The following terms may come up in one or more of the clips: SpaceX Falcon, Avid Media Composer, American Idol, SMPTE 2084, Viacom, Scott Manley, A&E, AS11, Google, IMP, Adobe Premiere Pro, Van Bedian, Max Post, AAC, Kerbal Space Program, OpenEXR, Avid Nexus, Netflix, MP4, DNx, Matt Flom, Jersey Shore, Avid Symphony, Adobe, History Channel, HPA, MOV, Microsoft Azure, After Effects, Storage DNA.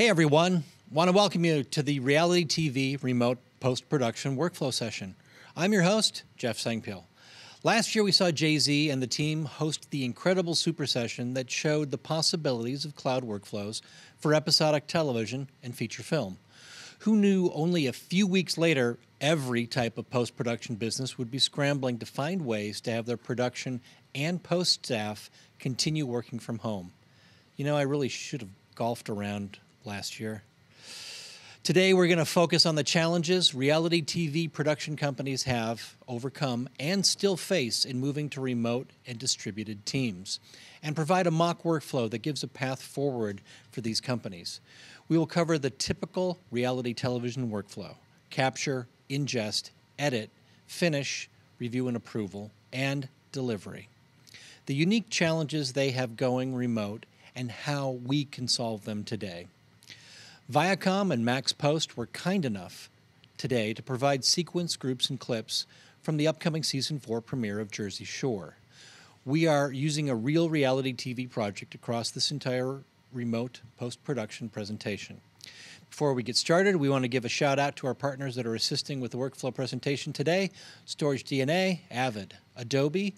Hey everyone, want to welcome you to the Reality TV Remote Post-Production Workflow Session. I'm your host, Jeff Sangpil. Last year we saw Jay-Z and the team host the incredible super session that showed the possibilities of cloud workflows for episodic television and feature film. Who knew only a few weeks later every type of post-production business would be scrambling to find ways to have their production and post staff continue working from home. You know, I really should have golfed around last year. Today, we're going to focus on the challenges reality TV production companies have overcome and still face in moving to remote and distributed teams, and provide a mock workflow that gives a path forward for these companies. We will cover the typical reality television workflow: capture, ingest, edit, finish, review and approval, and delivery. The unique challenges they have going remote and how we can solve them today. Viacom and Max Post were kind enough today to provide sequence groups and clips from the upcoming Season 4 premiere of Jersey Shore. We are using a real reality TV project across this entire remote post-production presentation. Before we get started, we want to give a shout out to our partners that are assisting with the workflow presentation today: Storage DNA, Avid, Adobe.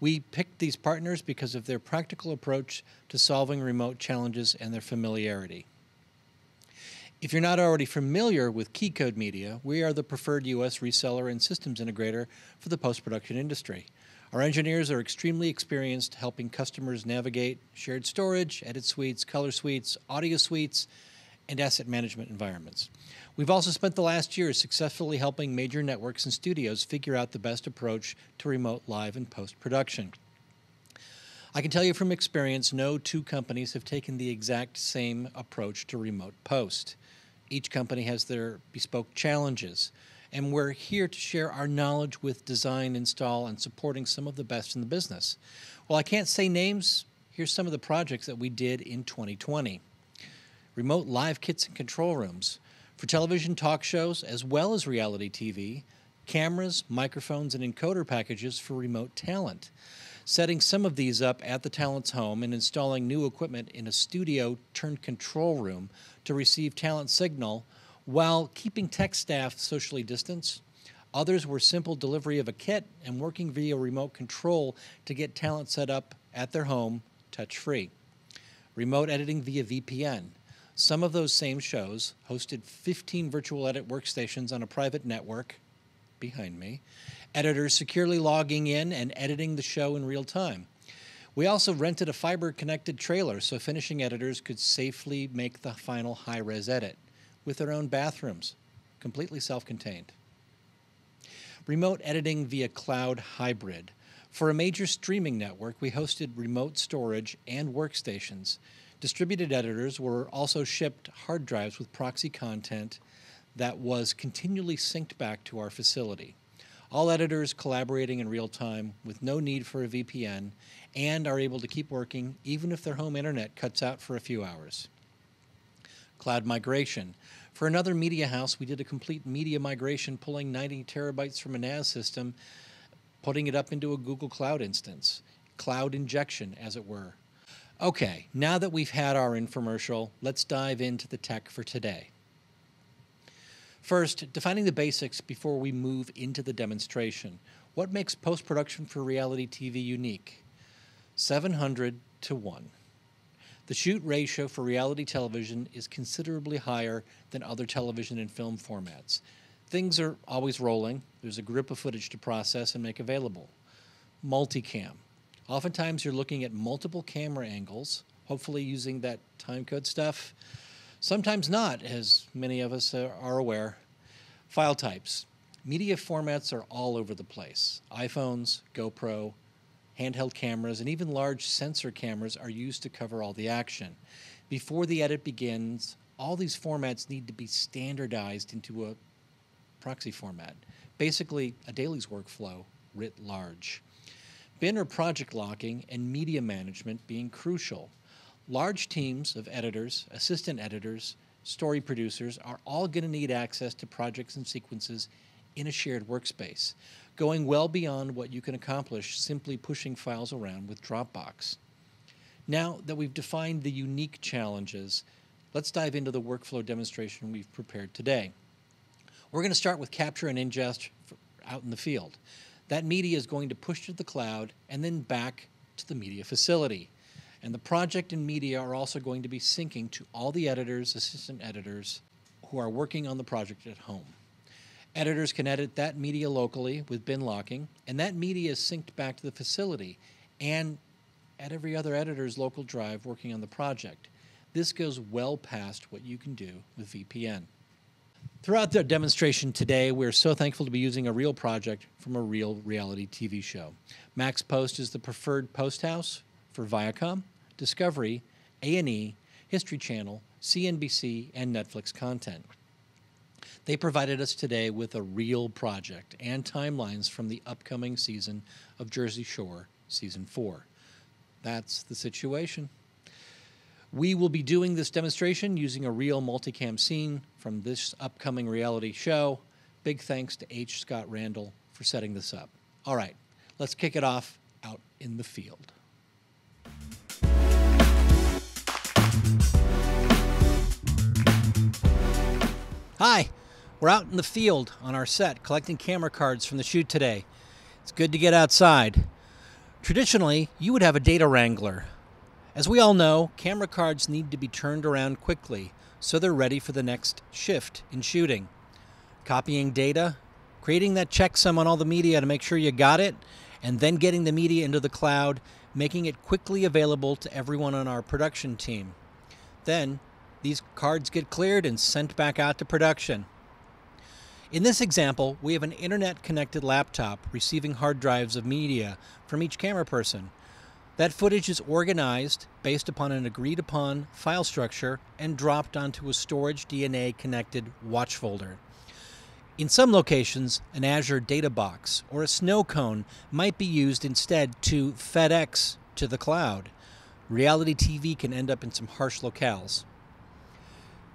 We picked these partners because of their practical approach to solving remote challenges and their familiarity. If you're not already familiar with Key Code Media, we are the preferred U.S. reseller and systems integrator for the post-production industry. Our engineers are extremely experienced helping customers navigate shared storage, edit suites, color suites, audio suites, and asset management environments. We've also spent the last year successfully helping major networks and studios figure out the best approach to remote live and post-production. I can tell you from experience, no two companies have taken the exact same approach to remote post. Each company has their bespoke challenges, and we're here to share our knowledge with design, install, and supporting some of the best in the business. While I can't say names, here's some of the projects that we did in 2020. Remote live kits and control rooms for television talk shows as well as reality TV, cameras, microphones, and encoder packages for remote talent. Setting some of these up at the talent's home and installing new equipment in a studio turned control room to receive talent signal while keeping tech staff socially distanced. Others were simple delivery of a kit and working via remote control to get talent set up at their home touch-free. Remote editing via VPN. Some of those same shows hosted 15 virtual edit workstations on a private network behind me, editors securely logging in and editing the show in real time. We also rented a fiber-connected trailer so finishing editors could safely make the final high-res edit with their own bathrooms, completely self-contained. Remote editing via cloud hybrid. For a major streaming network, we hosted remote storage and workstations. Distributed editors were also shipped hard drives with proxy content that was continually synced back to our facility. All editors collaborating in real time with no need for a VPN and are able to keep working even if their home internet cuts out for a few hours. Cloud migration. For another media house, we did a complete media migration, pulling 90 terabytes from a NAS system, putting it up into a Google Cloud instance. Cloud injection, as it were. Okay, now that we've had our infomercial, let's dive into the tech for today. First, defining the basics before we move into the demonstration. What makes post-production for reality TV unique? 700:1. The shoot ratio for reality television is considerably higher than other television and film formats. Things are always rolling. There's a grip of footage to process and make available. Multicam. Oftentimes, you're looking at multiple camera angles, hopefully using that timecode stuff. Sometimes not, as many of us are aware. File types. Media formats are all over the place. iPhones, GoPro, handheld cameras, and even large sensor cameras are used to cover all the action. Before the edit begins, all these formats need to be standardized into a proxy format. Basically, a daily's workflow writ large. Bin or project locking and media management being crucial. Large teams of editors, assistant editors, story producers are all going to need access to projects and sequences in a shared workspace, going well beyond what you can accomplish simply pushing files around with Dropbox. Now that we've defined the unique challenges, Let's dive into the workflow demonstration we've prepared today. We're going to start with capture and ingest out in the field. That media is going to push to the cloud and then back to the media facility. And the project and media are also going to be syncing to all the editors, assistant editors, who are working on the project at home. Editors can edit that media locally with bin locking, and that media is synced back to the facility and at every other editor's local drive working on the project. This goes well past what you can do with VPN. Throughout the demonstration today, we're so thankful to be using a real project from a real reality TV show. Max Post is the preferred post house for Viacom, Discovery, A&E, History Channel, CNBC, and Netflix content. They provided us today with a real project and timelines from the upcoming season of Jersey Shore, Season 4. That's the situation. We will be doing this demonstration using a real multicam scene from this upcoming reality show. Big thanks to H. Scott Randall for setting this up. All right, let's kick it off out in the field. Hi, we're out in the field on our set collecting camera cards from the shoot today. It's good to get outside. Traditionally, you would have a data wrangler. As we all know, camera cards need to be turned around quickly so they're ready for the next shift in shooting. Copying data, creating that checksum on all the media to make sure you got it, and then getting the media into the cloud, making it quickly available to everyone on our production team. Then, these cards get cleared and sent back out to production. In this example, we have an internet-connected laptop receiving hard drives of media from each camera person. That footage is organized based upon an agreed-upon file structure and dropped onto a Storage DNA-connected watch folder. In some locations, an Azure data box or a snow cone might be used instead to FedEx to the cloud. Reality TV can end up in some harsh locales.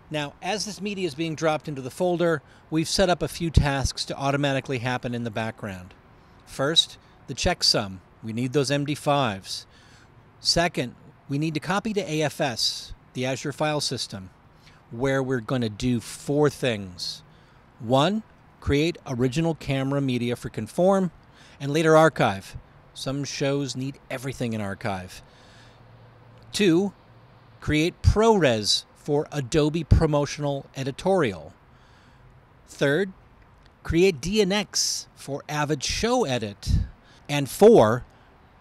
Now, as this media is being dropped into the folder, we've set up a few tasks to automatically happen in the background. First, the checksum. We need those MD5s. Second, we need to copy to AFS, the Azure File System, where we're going to do four things. One, create original camera media for conform, and later archive. Some shows need everything in archive. Two, create ProRes for Adobe Promotional Editorial. Third, create DNx for Avid Show Edit. And four,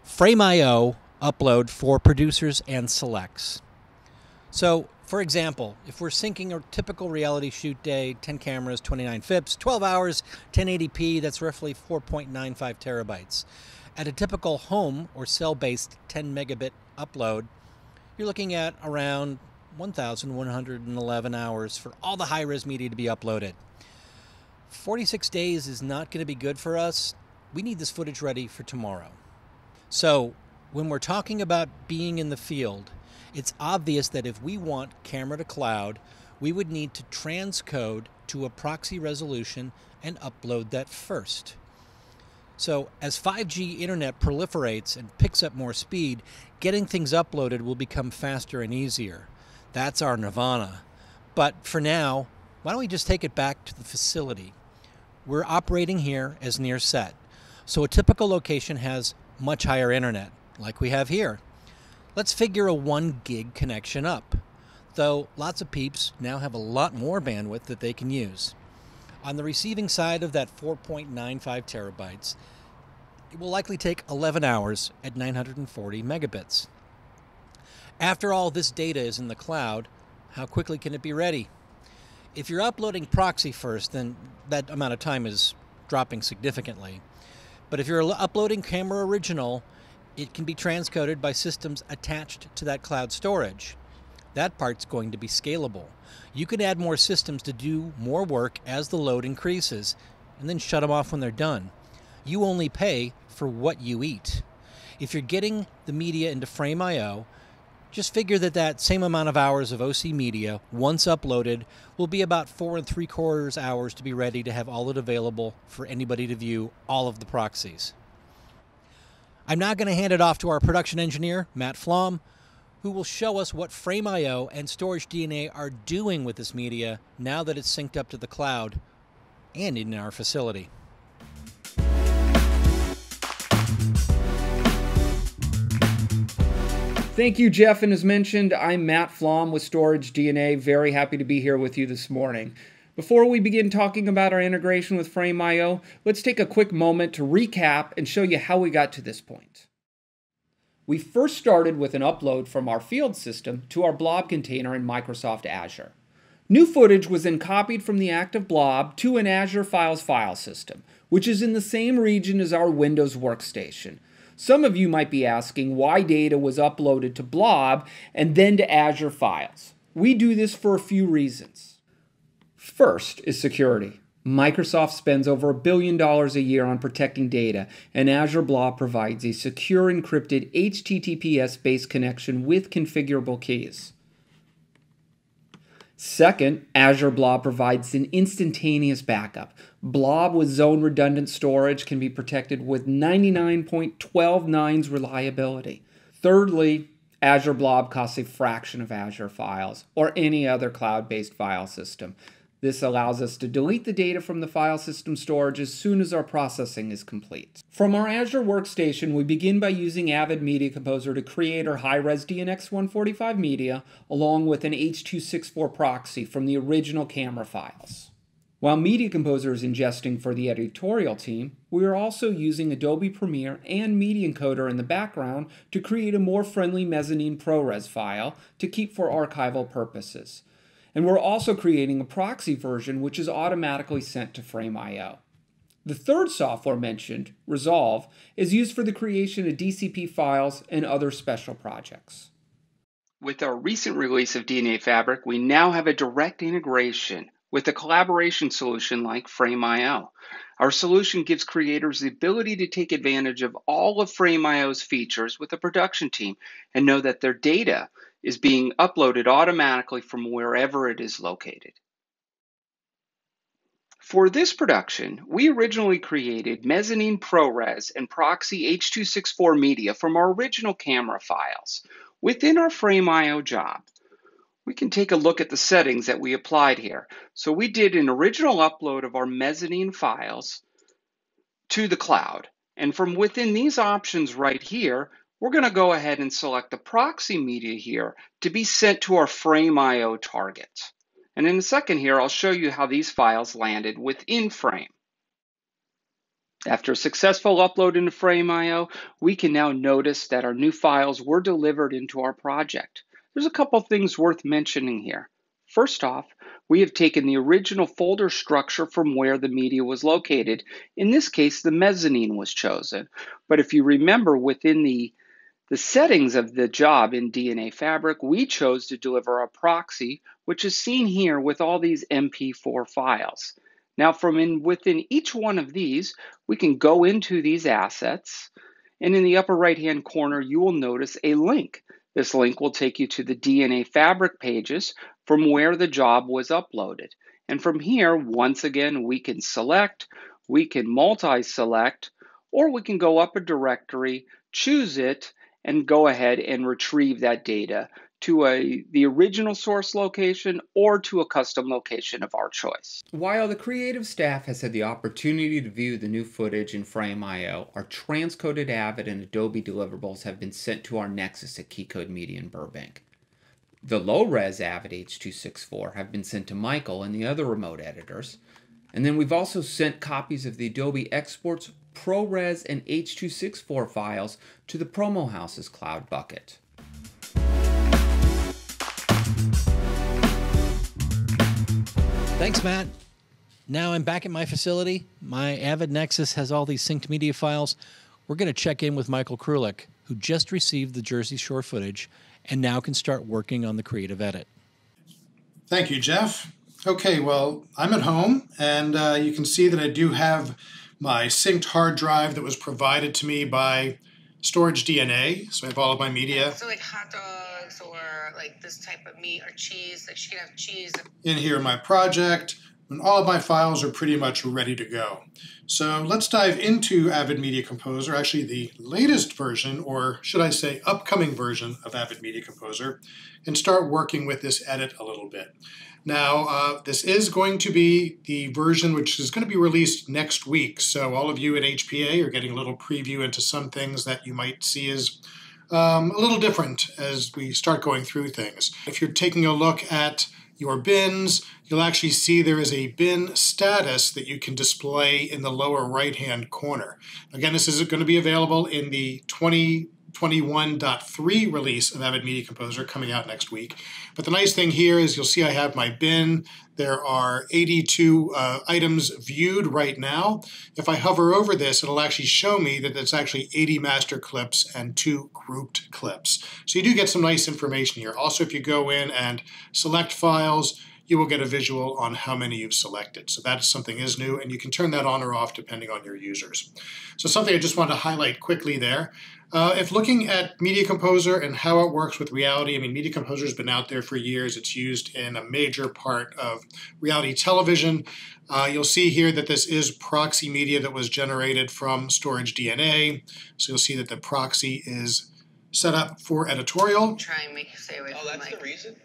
Frame.io upload for producers and selects. So, for example, if we're syncing a typical reality shoot day, 10 cameras, 29 FIPS, 12 hours, 1080p, that's roughly 4.95 terabytes. At a typical home or cell-based 10 megabit upload, you're looking at around 1,111 hours for all the high-res media to be uploaded. 46 days is not going to be good for us. We need this footage ready for tomorrow. So when we're talking about being in the field, it's obvious that if we want camera to cloud, we would need to transcode to a proxy resolution and upload that first. So as 5G internet proliferates and picks up more speed, getting things uploaded will become faster and easier. That's our nirvana. But for now, why don't we just take it back to the facility? We're operating here as near set. So a typical location has much higher internet, like we have here. Let's figure a 1 gig connection up, though lots of peeps now have a lot more bandwidth that they can use. On the receiving side of that 4.95 terabytes, it will likely take 11 hours at 940 megabits. After all this data is in the cloud, how quickly can it be ready? If you're uploading proxy first, then that amount of time is dropping significantly. But if you're uploading camera original, it can be transcoded by systems attached to that cloud storage. That part's going to be scalable. You can add more systems to do more work as the load increases, and then shut them off when they're done. You only pay for what you eat. If you're getting the media into Frame.io, just figure that that same amount of hours of OC media, once uploaded, will be about 4 3/4 hours to be ready to have all it available for anybody to view all of the proxies. I'm now going to hand it off to our production engineer, Matt Flom, who will show us what Frame.io and Storage DNA are doing with this media now that it's synced up to the cloud and in our facility. Thank you, Jeff. And as mentioned, I'm Matt Flom with Storage DNA. Very happy to be here with you this morning. Before we begin talking about our integration with Frame.io, let's take a quick moment to recap and show you how we got to this point. We first started with an upload from our field system to our blob container in Microsoft Azure. New footage was then copied from the active blob to an Azure Files file system, which is in the same region as our Windows workstation. Some of you might be asking why data was uploaded to blob and then to Azure Files. We do this for a few reasons. First is security. Microsoft spends over $1 billion a year on protecting data, and Azure Blob provides a secure encrypted HTTPS-based connection with configurable keys. Second, Azure Blob provides an instantaneous backup. Blob with zone-redundant storage can be protected with 99.129's reliability. Thirdly, Azure Blob costs a fraction of Azure Files or any other cloud-based file system. This allows us to delete the data from the file system storage as soon as our processing is complete. From our Azure workstation, we begin by using Avid Media Composer to create our high-res DNx 145 media along with an H.264 proxy from the original camera files. While Media Composer is ingesting for the editorial team, we are also using Adobe Premiere and Media Encoder in the background to create a more friendly mezzanine ProRes file to keep for archival purposes. And we're also creating a proxy version which is automatically sent to Frame.io. The third software mentioned, Resolve, is used for the creation of DCP files and other special projects. With our recent release of DNA Fabric, we now have a direct integration with a collaboration solution like Frame.io. Our solution gives creators the ability to take advantage of all of Frame.io's features with the production team and know that their data is being uploaded automatically from wherever it is located. For this production, we originally created mezzanine ProRes and proxy H.264 media from our original camera files. Within our Frame.io job, we can take a look at the settings that we applied here. So we did an original upload of our mezzanine files to the cloud. And from within these options right here, we're going to go ahead and select the proxy media here to be sent to our Frame.io target. And in a second here, I'll show you how these files landed within Frame. After a successful upload into Frame.io, we can now notice that our new files were delivered into our project. There's a couple things worth mentioning here. First off, we have taken the original folder structure from where the media was located. In this case, the mezzanine was chosen. But if you remember, within the settings of the job in DNA Fabric, we chose to deliver a proxy, which is seen here with all these MP4 files. Now within each one of these, we can go into these assets, and in the upper right-hand corner, you will notice a link. This link will take you to the DNA Fabric pages from where the job was uploaded. And from here, once again, we can select, we can multi-select, or we can go up a directory, choose it, and go ahead and retrieve that data to the original source location or to a custom location of our choice. While the creative staff has had the opportunity to view the new footage in Frame.io, our transcoded Avid and Adobe deliverables have been sent to our Nexus at Key Code Media in Burbank. The low-res Avid H.264 have been sent to Michael and the other remote editors. And then we've also sent copies of the Adobe Exports, ProRes, and H.264 files to the Promo House's cloud bucket. Thanks, Matt. Now I'm back at my facility. My Avid Nexus has all these synced media files. We're going to check in with Michael Krulik, who just received the Jersey Shore footage and now can start working on the creative edit. Thank you, Jeff. Okay, well, I'm at home, and you can see that I do have my synced hard drive that was provided to me by Storage DNA, so I have all of my media. So like hot dogs or like this type of meat or cheese, like she can have cheese. In here, my project, when all of my files are pretty much ready to go. So let's dive into Avid Media Composer, actually the latest version, or should I say upcoming version of Avid Media Composer, and start working with this edit a little bit. Now, this is going to be the version which is going to be released next week. So all of you at HPA are getting a little preview into some things that you might see as a little different as we start going through things. If you're taking a look at your bins, you'll actually see there is a bin status that you can display in the lower right-hand corner. Again, this is going to be available in the 2021.3 release of Avid Media Composer coming out next week. But the nice thing here is you'll see I have my bin. There are 82 items viewed right now. If I hover over this, it'll actually show me that it's actually 80 master clips and 2 grouped clips. So you do get some nice information here. Also, if you go in and select files, you will get a visual on how many you've selected. So that is something is new, and you can turn that on or off depending on your users. So something I just wanted to highlight quickly there. If looking at Media Composer and how it works with reality, I mean, Media Composer has been out there for years. It's used in a major part of reality television. You'll see here that this is proxy media that was generated from Storage DNA. So you'll see that the proxy is set up for editorial. Try and make you stay away from the mic. Oh, that's the reason?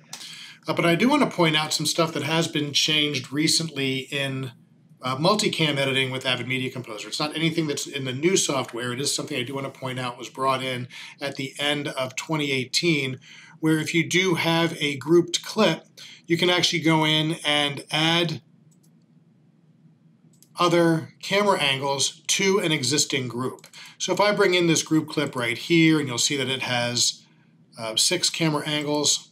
But I do want to point out some stuff that has been changed recently in multicam editing with Avid Media Composer. It's not anything that's in the new software. It is something I do want to point out was brought in at the end of 2018, where if you do have a grouped clip, you can actually go in and add other camera angles to an existing group. So if I bring in this group clip right here, and you'll see that it has 6 camera angles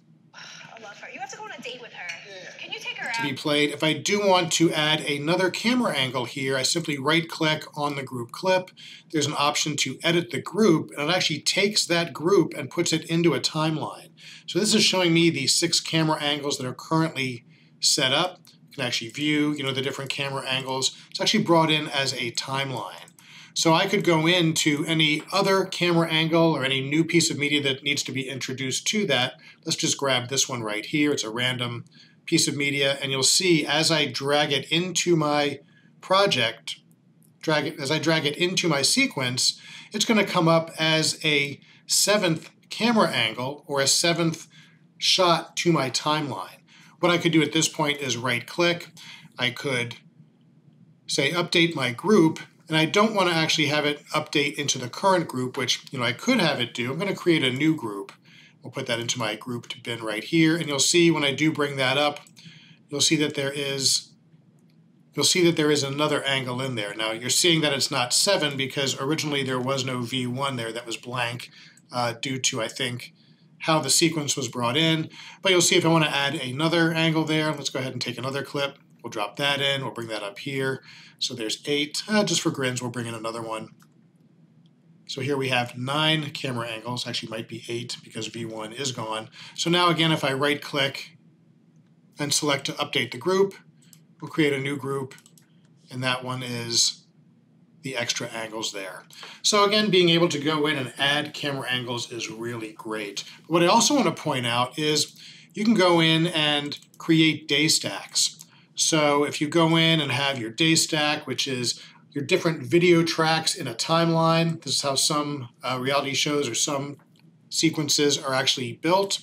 to be played. If I do want to add another camera angle here, I simply right-click on the group clip. There's an option to edit the group, and it actually takes that group and puts it into a timeline. So this is showing me the 6 camera angles that are currently set up. You can actually view, you know, the different camera angles. It's actually brought in as a timeline. So I could go into any other camera angle or any new piece of media that needs to be introduced to that. Let's just grab this one right here. It's a random piece of media, and you'll see as I drag it into my project, as I drag it into my sequence, it's going to come up as a 7th camera angle or a 7th shot to my timeline. What I could do at this point is right-click. I could say update my group, and I don't want to actually have it update into the current group, which, you know, I could have it do. I'm going to create a new group. We'll put that into my grouped bin right here, and you'll see when I do bring that up, you'll see that there is another angle in there. Now you're seeing that it's not 7 because originally there was no V1 there. That was blank due to, I think, how the sequence was brought in. But you'll see if I want to add another angle there, let's go ahead and take another clip. We'll drop that in. We'll bring that up here. So there's 8. Just for grins, we'll bring in another one. So here we have 9 camera angles, actually might be 8 because V1 is gone. So now again, if I right click and select to update the group, we'll create a new group, and that one is the extra angles there. So again, being able to go in and add camera angles is really great. But what I also want to point out is you can go in and create day stacks. So if you go in and have your day stack, which is your different video tracks in a timeline. This is how some reality shows or some sequences are actually built.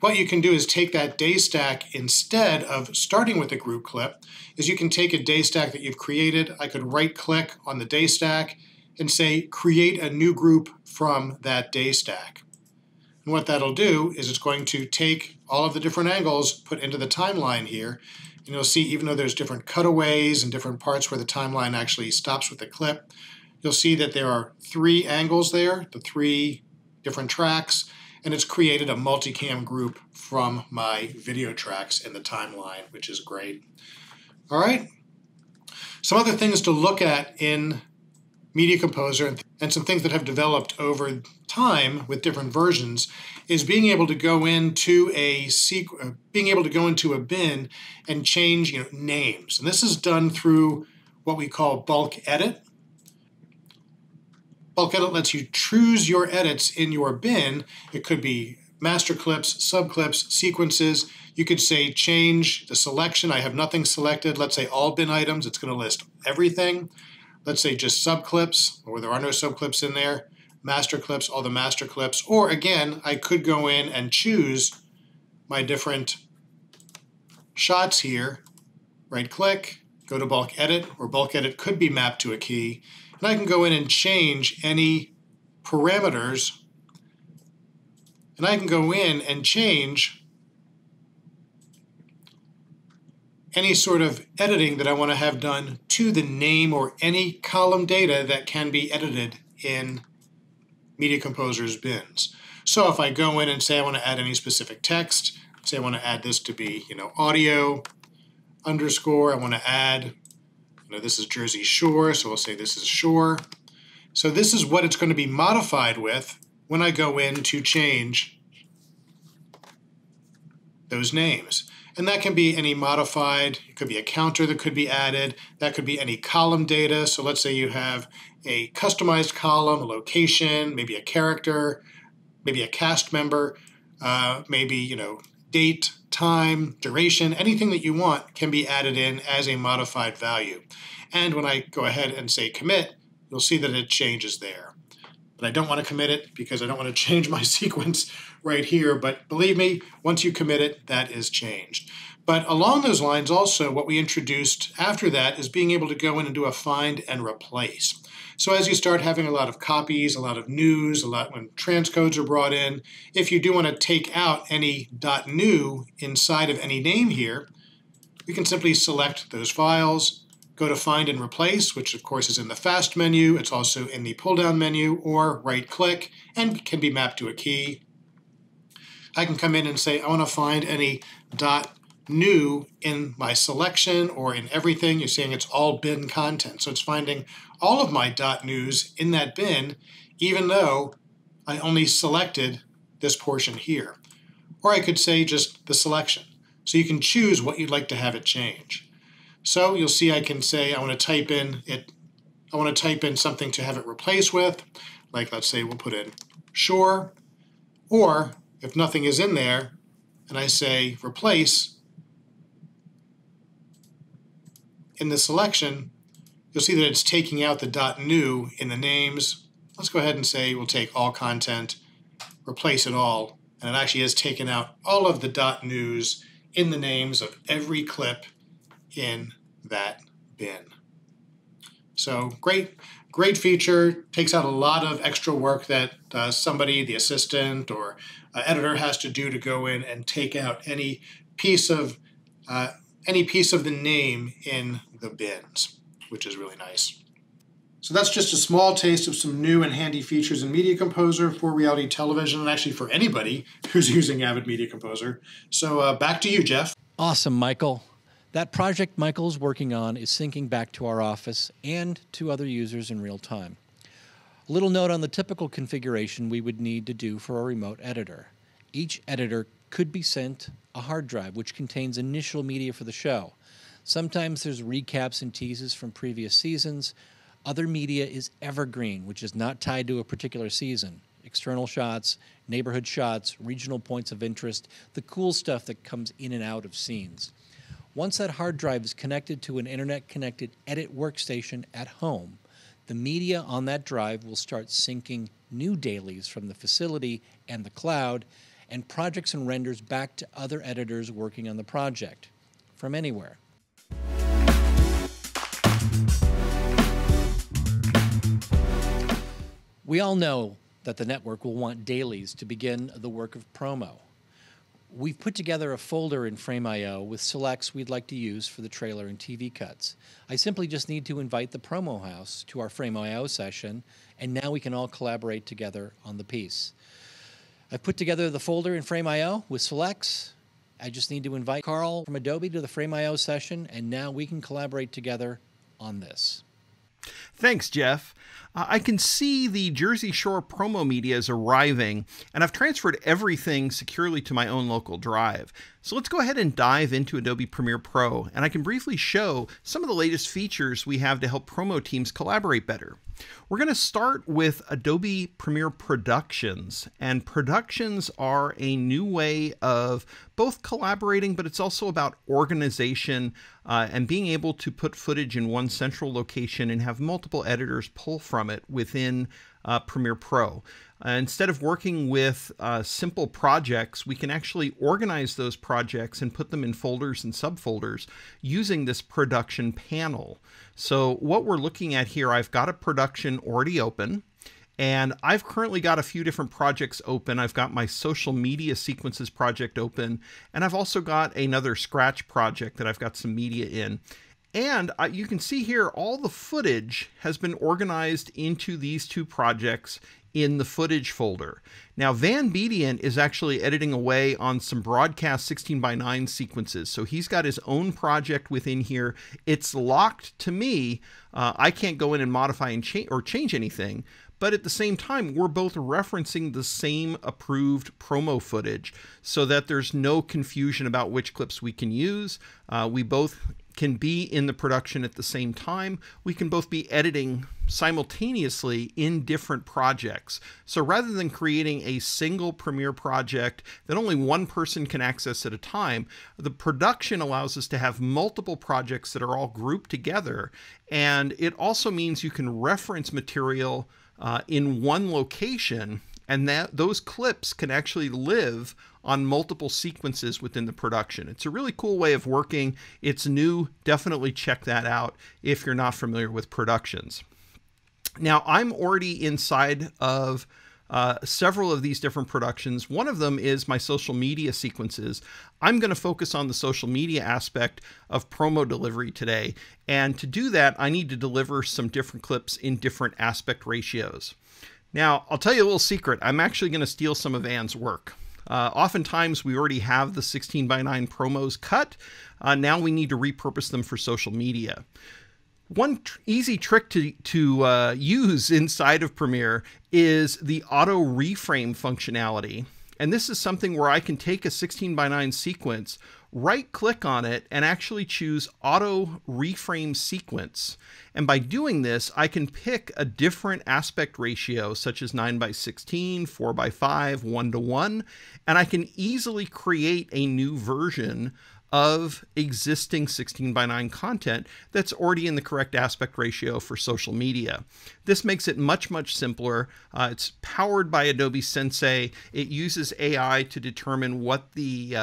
What you can do is take that day stack instead of starting with a group clip, is you can take a day stack that you've created. I could right-click on the day stack and say, create a new group from that day stack. And what that'll do is it's going to take all of the different angles put into the timeline here. And you'll see, even though there's different cutaways and different parts where the timeline actually stops with the clip, you'll see that there are 3 angles there, the 3 different tracks, and it's created a multicam group from my video tracks in the timeline, which is great. All right. Some other things to look at in Media Composer and some things that have developed over time with different versions is being able to go into a bin and change, you know, names. And this is done through what we call bulk edit. Bulk edit lets you choose your edits in your bin. It could be master clips, subclips, sequences. You could say change the selection. I have nothing selected. Let's say all bin items. It's going to list everything. Let's say just subclips, or there are no subclips in there. Master clips, all the master clips. Or again, I could go in and choose my different shots here. Right click, go to bulk edit, or bulk edit could be mapped to a key. And I can go in and change any parameters. And I can go in and change any sort of editing that I want to have done to the name or any column data that can be edited in Media Composer's bins. So if I go in and say I want to add any specific text, say I want to add this to be, you know, audio underscore, I want to add, you know, this is Jersey Shore, so we'll say this is Shore. So this is what it's going to be modified with when I go in to change those names. And that can be any modified, it could be a counter that could be added, that could be any column data. So let's say you have a customized column, a location, maybe a character, maybe a cast member, maybe, you know, date, time, duration, anything that you want can be added in as a modified value. And when I go ahead and say commit, you'll see that it changes there. But I don't want to commit it because I don't want to change my sequence right here. But believe me, once you commit it, that is changed. But along those lines also, what we introduced after that is being able to go in and do a find and replace. So as you start having a lot of copies, a lot of news, a lot when transcodes are brought in, if you do want to take out any .new inside of any name here, we can simply select those files, go to Find and Replace, which of course is in the Fast menu. It's also in the pull-down menu, or right-click, and can be mapped to a key. I can come in and say I want to find any .new in my selection or in everything. You're seeing it's all bin content. So it's finding all of my .news in that bin, even though I only selected this portion here. Or I could say just the selection. So you can choose what you'd like to have it change. So you'll see I can say I want to type in it. I want to type in something to have it replaced with, like let's say we'll put in Shore, or if nothing is in there and I say replace, in the selection, you'll see that it's taking out the .new in the names. Let's go ahead and say we'll take all content, replace it all, and it actually has taken out all of the .news in the names of every clip in that bin. So great feature. Takes out a lot of extra work that somebody, the assistant or editor, has to do to go in and take out any piece of the name in the bins, which is really nice. So that's just a small taste of some new and handy features in Media Composer for reality television, and actually for anybody who's using Avid Media Composer. So back to you, Jeff. Awesome, Michael. That project Michael's working on is syncing back to our office and to other users in real time. A little note on the typical configuration we would need to do for a remote editor. Each editor could be sent a hard drive which contains initial media for the show. Sometimes there's recaps and teases from previous seasons. Other media is evergreen, which is not tied to a particular season. External shots, neighborhood shots, regional points of interest, the cool stuff that comes in and out of scenes. Once that hard drive is connected to an internet-connected edit workstation at home, the media on that drive will start syncing new dailies from the facility and the cloud, and projects and renders back to other editors working on the project from anywhere. We all know that the network will want dailies to begin the work of promo. We've put together a folder in Frame.io with selects we'd like to use for the trailer and TV cuts. I simply just need to invite the promo house to our Frame.io session, and now we can all collaborate together on the piece. I've put together the folder in Frame.io with selects. I just need to invite Carl from Adobe to the Frame.io session, and now we can collaborate together on this. Thanks, Jeff. I can see the Jersey Shore promo media is arriving, and I've transferred everything securely to my own local drive. So let's go ahead and dive into Adobe Premiere Pro, and I can briefly show some of the latest features we have to help promo teams collaborate better. We're going to start with Adobe Premiere Productions, and productions are a new way of both collaborating, but it's also about organization and being able to put footage in one central location and have multiple editors pull from it within Premiere Pro. Instead of working with simple projects, we can actually organize those projects and put them in folders and subfolders using this production panel. So what we're looking at here, I've got a production already open, and I've currently got a few different projects open. I've got my social media sequences project open, and I've also got another Scratch project that I've got some media in. And you can see here, all the footage has been organized into these two projects in the footage folder. Now, Van Bedian is actually editing away on some broadcast 16:9 sequences. So he's got his own project within here. It's locked to me. I can't go in and modify and change anything. But at the same time, we're both referencing the same approved promo footage so that there's no confusion about which clips we can use. We both can be in the production at the same time. We can both be editing simultaneously in different projects. So rather than creating a single Premiere project that only one person can access at a time, the production allows us to have multiple projects that are all grouped together. And it also means you can reference material in one location, and that those clips can actually live on multiple sequences within the production. It's a really cool way of working. It's new. Definitely check that out if you're not familiar with productions. Now, I'm already inside of several of these different productions. One of them is my social media sequences. I'm going to focus on the social media aspect of promo delivery today. And to do that, I need to deliver some different clips in different aspect ratios. Now, I'll tell you a little secret. I'm actually going to steal some of Ann's work. Oftentimes we already have the 16:9 promos cut. Now we need to repurpose them for social media. One easy trick to use inside of Premiere is the auto reframe functionality. And this is something where I can take a 16:9 sequence, right click on it, and actually choose auto reframe sequence. And by doing this, I can pick a different aspect ratio, such as 9:16, 4:5, 1:1, and I can easily create a new version of existing 16:9 content that's already in the correct aspect ratio for social media. This makes it much, much simpler. It's powered by Adobe Sensei. It uses AI to determine what the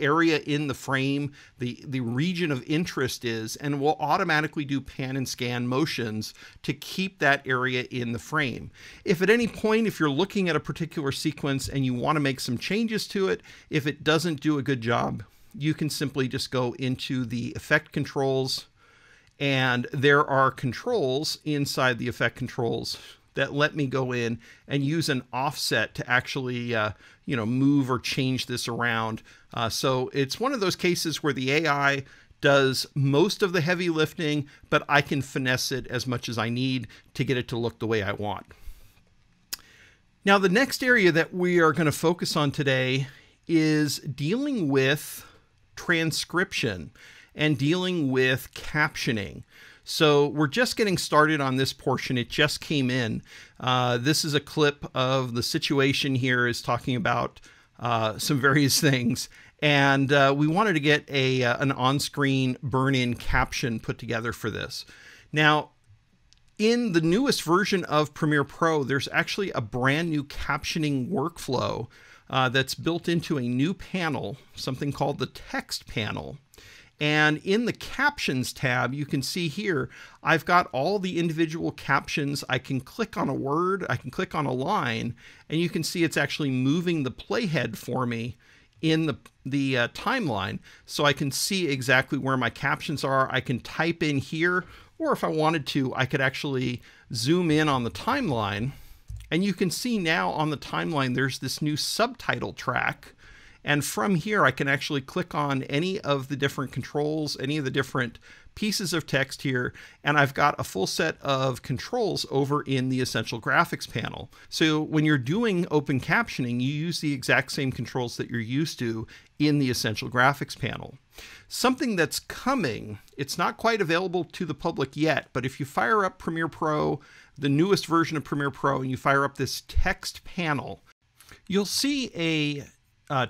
area in the frame, the region of interest is, and will automatically do pan and scan motions to keep that area in the frame. If at any point, if you're looking at a particular sequence and you want to make some changes to it, if it doesn't do a good job, you can simply just go into the effect controls, and there are controls inside the effect controls that let me go in and use an offset to actually you know, move or change this around. So it's one of those cases where the AI does most of the heavy lifting, but I can finesse it as much as I need to get it to look the way I want. Now, the next area that we are going to focus on today is dealing with transcription and dealing with captioning. So we're just getting started on this portion. It just came in. This is a clip of the situation here is talking about some various things. And we wanted to get an on-screen burn-in caption put together for this. Now, in the newest version of Premiere Pro, there's actually a brand new captioning workflow that's built into a new panel, something called the text panel. And in the captions tab, you can see here, I've got all the individual captions. I can click on a word, I can click on a line, and you can see it's actually moving the playhead for me in the timeline. So I can see exactly where my captions are. I can type in here, or if I wanted to, I could actually zoom in on the timeline. And you can see now on the timeline, there's this new subtitle track, And from here, I can actually click on any of the different controls, any of the different pieces of text here, and I've got a full set of controls over in the Essential Graphics panel. So when you're doing open captioning, you use the exact same controls that you're used to in the Essential Graphics panel. Something that's coming, it's not quite available to the public yet, but if you fire up Premiere Pro, the newest version of Premiere Pro, and you fire up this text panel, you'll see a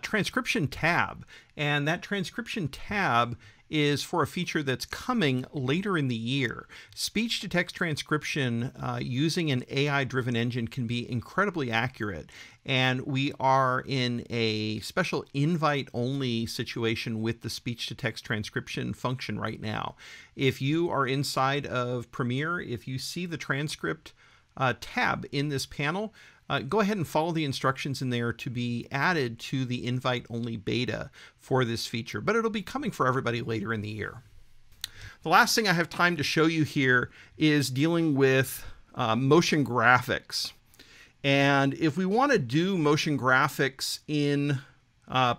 transcription tab, and that transcription tab is for a feature that's coming later in the year. Speech-to-text transcription using an AI-driven engine can be incredibly accurate, and we are in a special invite-only situation with the speech-to-text transcription function right now. If you are inside of Premiere, if you see the transcript tab in this panel, go ahead and follow the instructions in there to be added to the invite-only beta for this feature, but it'll be coming for everybody later in the year. The last thing I have time to show you here is dealing with motion graphics. And if we want to do motion graphics in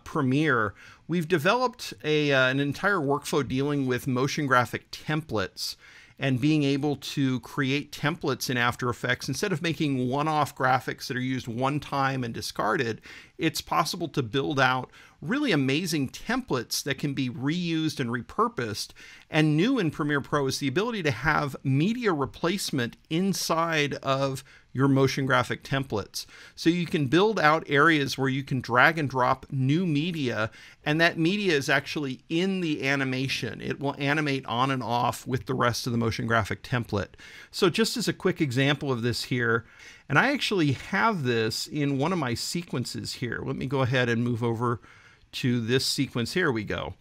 Premiere, we've developed an entire workflow dealing with motion graphic templates and being able to create templates in After Effects. Instead of making one-off graphics that are used one time and discarded, it's possible to build out really amazing templates that can be reused and repurposed. And new in Premiere Pro is the ability to have media replacement inside of your motion graphic templates. So you can build out areas where you can drag and drop new media, and that media is actually in the animation. It will animate on and off with the rest of the motion graphic template. So just as a quick example of this here, and I actually have this in one of my sequences here. Let me go ahead and move over to this sequence. Here we go.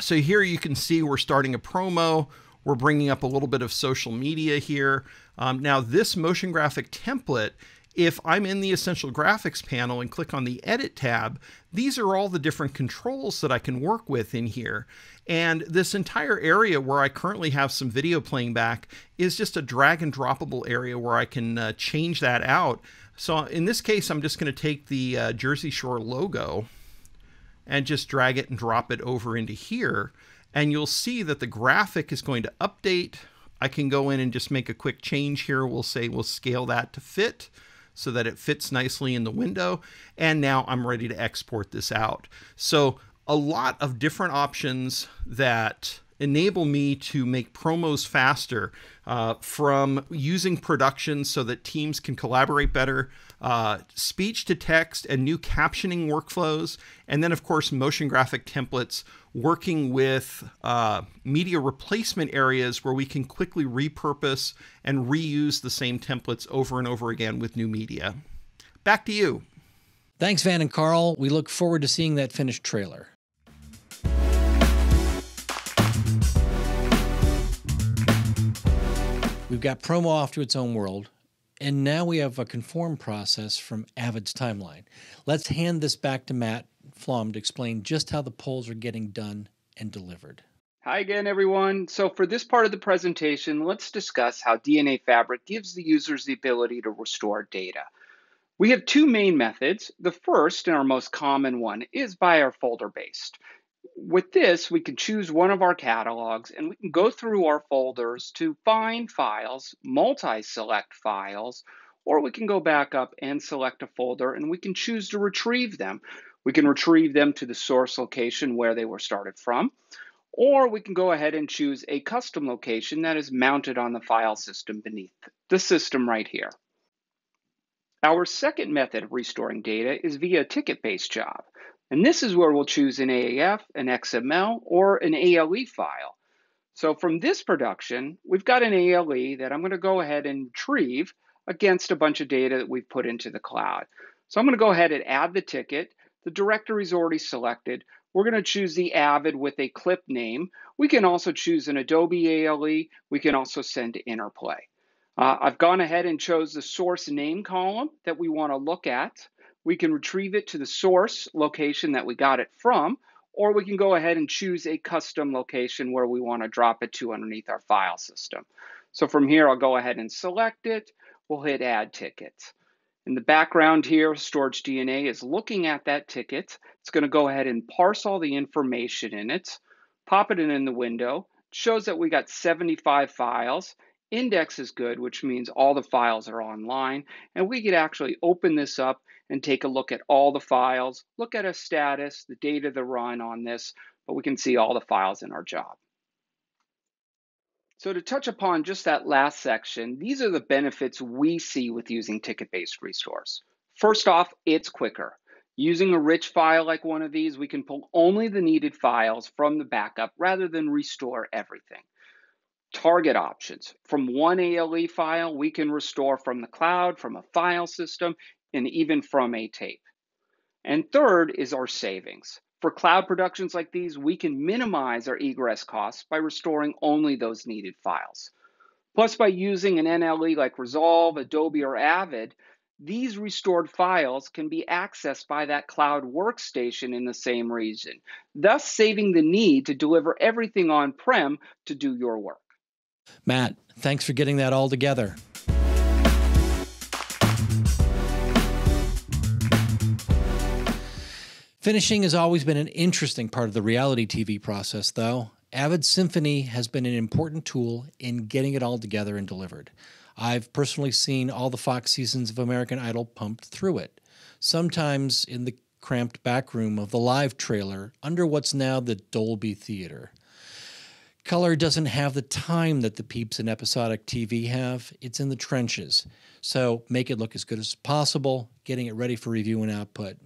So here you can see we're starting a promo. We're bringing up a little bit of social media here. Now this motion graphic template, if I'm in the Essential Graphics panel and click on the Edit tab, these are all the different controls that I can work with in here. And this entire area where I currently have some video playing back is just a drag and droppable area where I can change that out. So in this case, I'm just going to take the Jersey Shore logo and just drag it and drop it over into here. And you'll see that the graphic is going to update. I can go in and just make a quick change here. We'll say we'll scale that to fit so that it fits nicely in the window. And now I'm ready to export this out. So a lot of different options that enable me to make promos faster, from using production so that teams can collaborate better, speech to text and new captioning workflows, and then of course motion graphic templates, working with media replacement areas where we can quickly repurpose and reuse the same templates over and over again with new media. Back to you. Thanks, Van and Carl. We look forward to seeing that finished trailer. We've got promo off to its own world, and now we have a conform process from Avid's timeline. Let's hand this back to Matt Flom to explain just how the polls are getting done and delivered. Hi again, everyone. So for this part of the presentation, let's discuss how DNA Fabric gives the users the ability to restore data. We have two main methods. The first and our most common one is by our folder-based. With this, we can choose one of our catalogs and we can go through our folders to find files, multi-select files, or we can go back up and select a folder and we can choose to retrieve them. We can retrieve them to the source location where they were started from, or we can go ahead and choose a custom location that is mounted on the file system beneath the system right here. Our second method of restoring data is via a ticket-based job. And this is where we'll choose an AAF, an XML, or an ALE file. So from this production, we've got an ALE that I'm going to go ahead and retrieve against a bunch of data that we've put into the cloud. So I'm going to go ahead and add the ticket. The directory is already selected. We're going to choose the Avid with a clip name. We can also choose an Adobe ALE. We can also send interplay. I've gone ahead and chose the source name column that we want to look at. We can retrieve it to the source location that we got it from, or we can go ahead and choose a custom location where we want to drop it to underneath our file system. So from here, I'll go ahead and select it. We'll hit Add Ticket. In the background here, Storage DNA is looking at that ticket. It's going to go ahead and parse all the information in it, pop it in the window. It shows that we got 75 files. Index is good, which means all the files are online. And we could actually open this up and take a look at all the files, look at a status, the date of the run on this, but we can see all the files in our job. So to touch upon just that last section, these are the benefits we see with using ticket-based restores. First off, it's quicker. Using a rich file like one of these, we can pull only the needed files from the backup rather than restore everything. Target options. From one ALE file, we can restore from the cloud, from a file system, and even from a tape. And third is our savings. For cloud productions like these, we can minimize our egress costs by restoring only those needed files. Plus, by using an NLE like Resolve, Adobe, or Avid, these restored files can be accessed by that cloud workstation in the same region, thus saving the need to deliver everything on-prem to do your work. Matt, thanks for getting that all together. Finishing has always been an interesting part of the reality TV process, though. Avid Symphony has been an important tool in getting it all together and delivered. I've personally seen all the Fox seasons of American Idol pumped through it, sometimes in the cramped back room of the live trailer under what's now the Dolby Theater. Color doesn't have the time that the peeps in episodic TV have. It's in the trenches. So make it look as good as possible, getting it ready for review and output.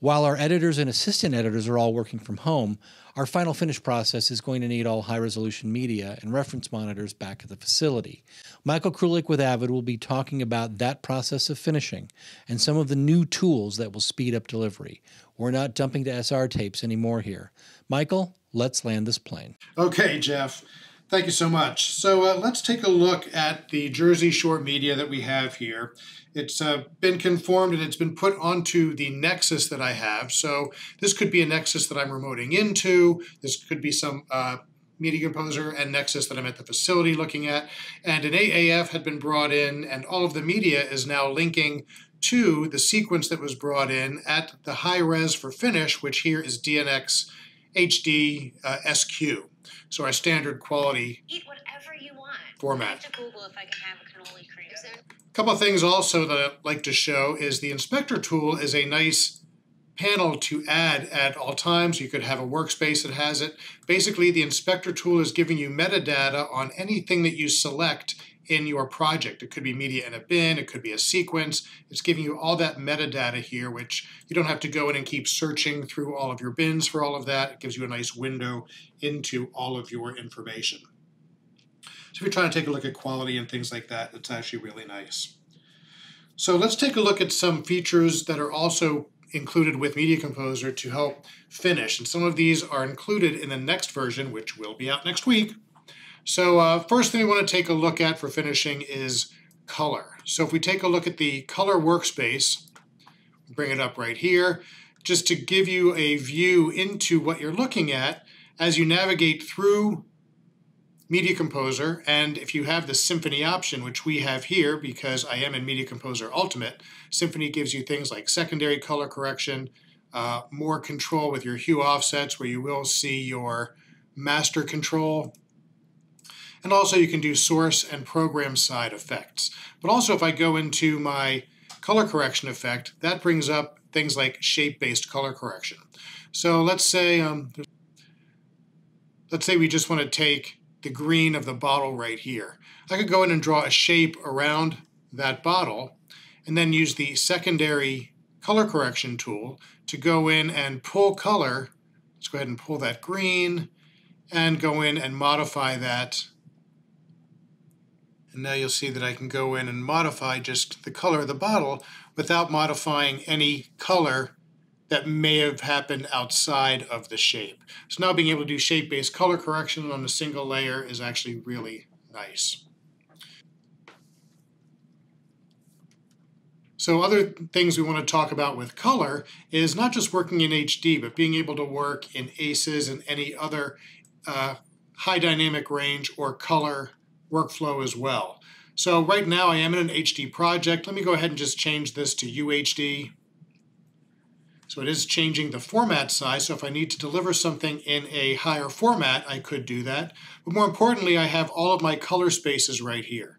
While our editors and assistant editors are all working from home, our final finish process is going to need all high-resolution media and reference monitors back at the facility. Michael Krulik with Avid will be talking about that process of finishing and some of the new tools that will speed up delivery. We're not dumping to SR tapes anymore here. Michael, let's land this plane. Okay, Jeff. Thank you so much. So let's take a look at the Jersey Shore media that we have here. It's been conformed and it's been put onto the Nexus that I have. So this could be a Nexus that I'm remoting into. This could be some Media Composer and Nexus that I'm at the facility looking at. And an AAF had been brought in, and all of the media is now linking to the sequence that was brought in at the high res for finish, which here is DNx HD SQ. So our standard quality eat whatever you want format. I have to Google if I can have a cannoli cream. A couple of things also that I'd like to show is the inspector tool is a nice panel to add at all times. You could have a workspace that has it. Basically, the inspector tool is giving you metadata on anything that you select in your project. It could be media in a bin, it could be a sequence. It's giving you all that metadata here, which you don't have to go in and keep searching through all of your bins for all of that. It gives you a nice window into all of your information. So if you're trying to take a look at quality and things like that, it's actually really nice. So let's take a look at some features that are also included with Media Composer to help finish. And some of these are included in the next version, which will be out next week. So first thing we want to take a look at for finishing is color. So if we take a look at the color workspace, bring it up right here, just to give you a view into what you're looking at as you navigate through Media Composer. And if you have the Symphony option, which we have here because I am in Media Composer Ultimate, Symphony gives you things like secondary color correction, more control with your hue offsets where you will see your master control. And also you can do source and program side effects. But also if I go into my color correction effect, that brings up things like shape-based color correction. So let's say we just want to take the green of the bottle right here. I could go in and draw a shape around that bottle and then use the secondary color correction tool to go in and pull color. Let's go ahead and pull that green and go in and modify that. And now you'll see that I can go in and modify just the color of the bottle without modifying any color that may have happened outside of the shape. So now being able to do shape-based color correction on a single layer is actually really nice. So other things we want to talk about with color is not just working in HD, but being able to work in ACES and any other high dynamic range or color workflow as well. So right now I am in an HD project. Let me go ahead and just change this to UHD. So it is changing the format size, so if I need to deliver something in a higher format, I could do that. But more importantly, I have all of my color spaces right here.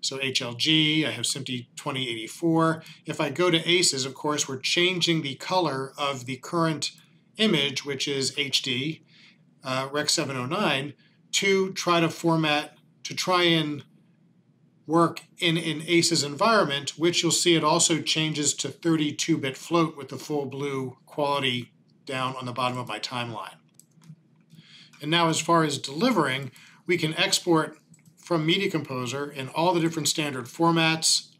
So HLG, I have SMPTE 2084. If I go to ACES, of course, we're changing the color of the current image, which is HD, Rec 709, to try to format, to try and work in an ACES environment, which you'll see it also changes to 32-bit float with the full blue quality down on the bottom of my timeline. And now as far as delivering, we can export from Media Composer in all the different standard formats.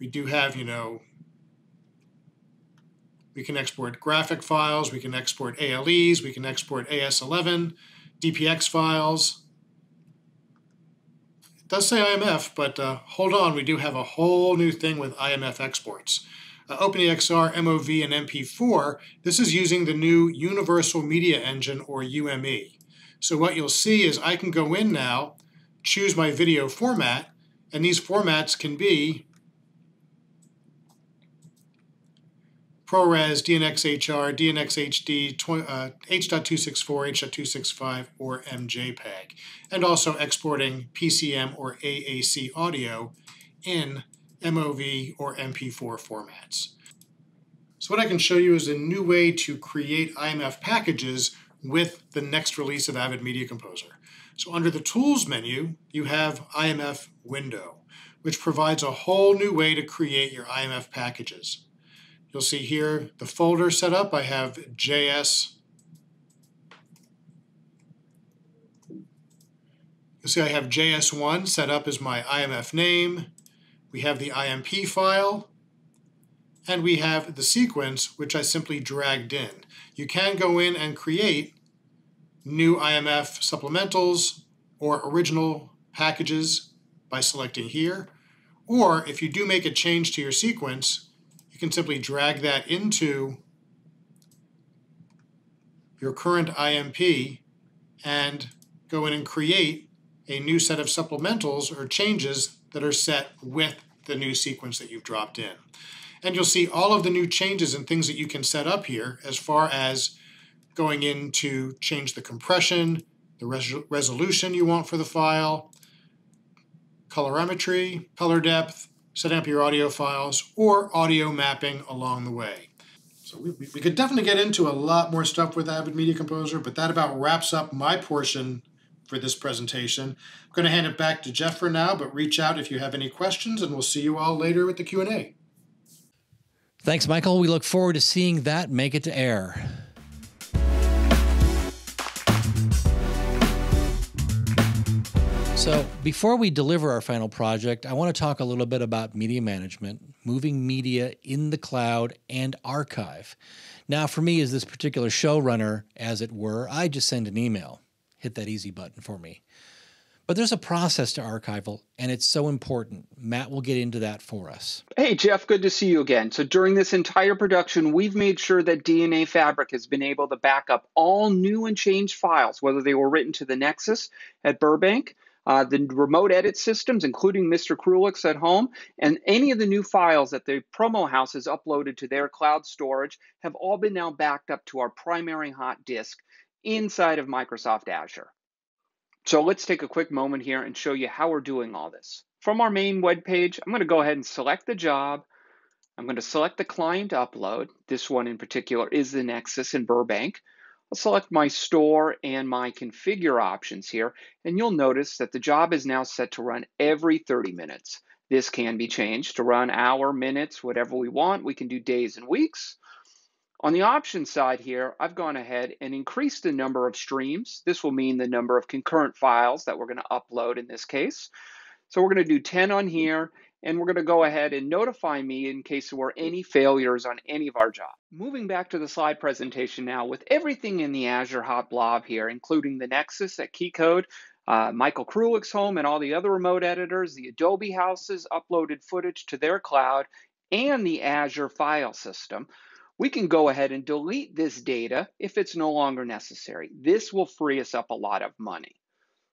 We do have, you know, we can export graphic files, we can export ALEs, we can export AS11, DPX files. Does say IMF, but hold on, we do have a whole new thing with IMF exports. OpenEXR, MOV, and MP4, this is using the new Universal Media Engine, or UME. So what you'll see is I can go in now, choose my video format, and these formats can be ProRes, DNx HR, DNx HD, H.264, H.265, or MJPEG, and also exporting PCM or AAC audio in MOV or MP4 formats. So what I can show you is a new way to create IMF packages with the next release of Avid Media Composer. So under the Tools menu, you have IMF Window, which provides a whole new way to create your IMF packages. You'll see here the folder set up. I have JS. You'll see I have JS1 set up as my IMF name. We have the IMP file. And we have the sequence, which I simply dragged in. You can go in and create new IMF supplementals or original packages by selecting here. Or if you do make a change to your sequence, you can simply drag that into your current IMP and go in and create a new set of supplementals or changes that are set with the new sequence that you've dropped in. And you'll see all of the new changes and things that you can set up here as far as going in to change the compression, the resolution you want for the file, colorimetry, color depth, setting up your audio files, or audio mapping along the way. So we could definitely get into a lot more stuff with Avid Media Composer, but that about wraps up my portion for this presentation. I'm going to hand it back to Jeff for now, but reach out if you have any questions, and we'll see you all later with the Q&A. Thanks, Michael. We look forward to seeing that make it to air. So before we deliver our final project, I want to talk a little bit about media management, moving media in the cloud, and archive. Now, for me as this particular showrunner, as it were, I just send an email. Hit that easy button for me. But there's a process to archival, and it's so important. Matt will get into that for us. Hey, Jeff, good to see you again. So during this entire production, we've made sure that DNA Fabric has been able to back up all new and changed files, whether they were written to the Nexus at Burbank, the remote edit systems, including Mr. Krulik's at home, and any of the new files that the promo house has uploaded to their cloud storage have all been now backed up to our primary hot disk inside of Microsoft Azure. So let's take a quick moment here and show you how we're doing all this. From our main web page, I'm going to go ahead and select the job. I'm going to select the client upload. This one in particular is the Nexus in Burbank. I'll select my store and my configure options here, and you'll notice that the job is now set to run every 30 minutes. This can be changed to run hour, minutes, whatever we want. We can do days and weeks. On the options side here, I've gone ahead and increased the number of streams. This will mean the number of concurrent files that we're going to upload in this case. So we're going to do 10 on here, and we're going to go ahead and notify me in case there were any failures on any of our jobs. Moving back to the slide presentation now, with everything in the Azure hot blob here, including the Nexus at Key Code, Michael Krulik's home, and all the other remote editors, the Adobe houses uploaded footage to their cloud, and the Azure file system, we can go ahead and delete this data if it's no longer necessary. This will free us up a lot of money.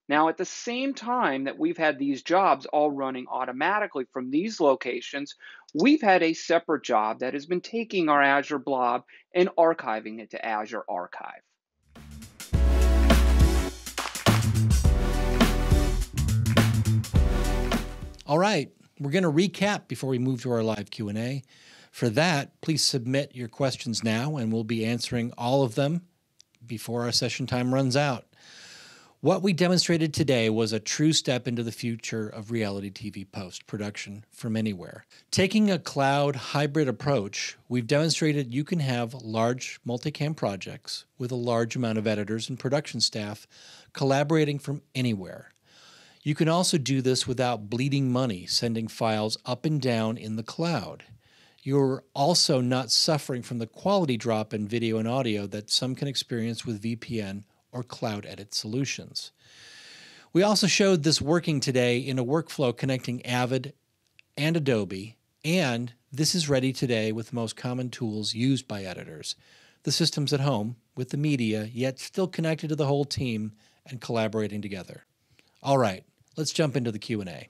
Now, at the same time that we've had these jobs all running automatically from these locations, we've had a separate job that has been taking our Azure blob and archiving it to Azure Archive. All right, we're going to recap before we move to our live Q&A. For that, please submit your questions now, and we'll be answering all of them before our session time runs out. What we demonstrated today was a true step into the future of reality TV post-production from anywhere. Taking a cloud hybrid approach, we've demonstrated you can have large multicam projects with a large amount of editors and production staff collaborating from anywhere. You can also do this without bleeding money, sending files up and down in the cloud. You're also not suffering from the quality drop in video and audio that some can experience with VPN or cloud edit solutions. We also showed this working today in a workflow connecting Avid and Adobe, and this is ready today with the most common tools used by editors. The system's at home with the media, yet still connected to the whole team and collaborating together. All right, let's jump into the Q&A.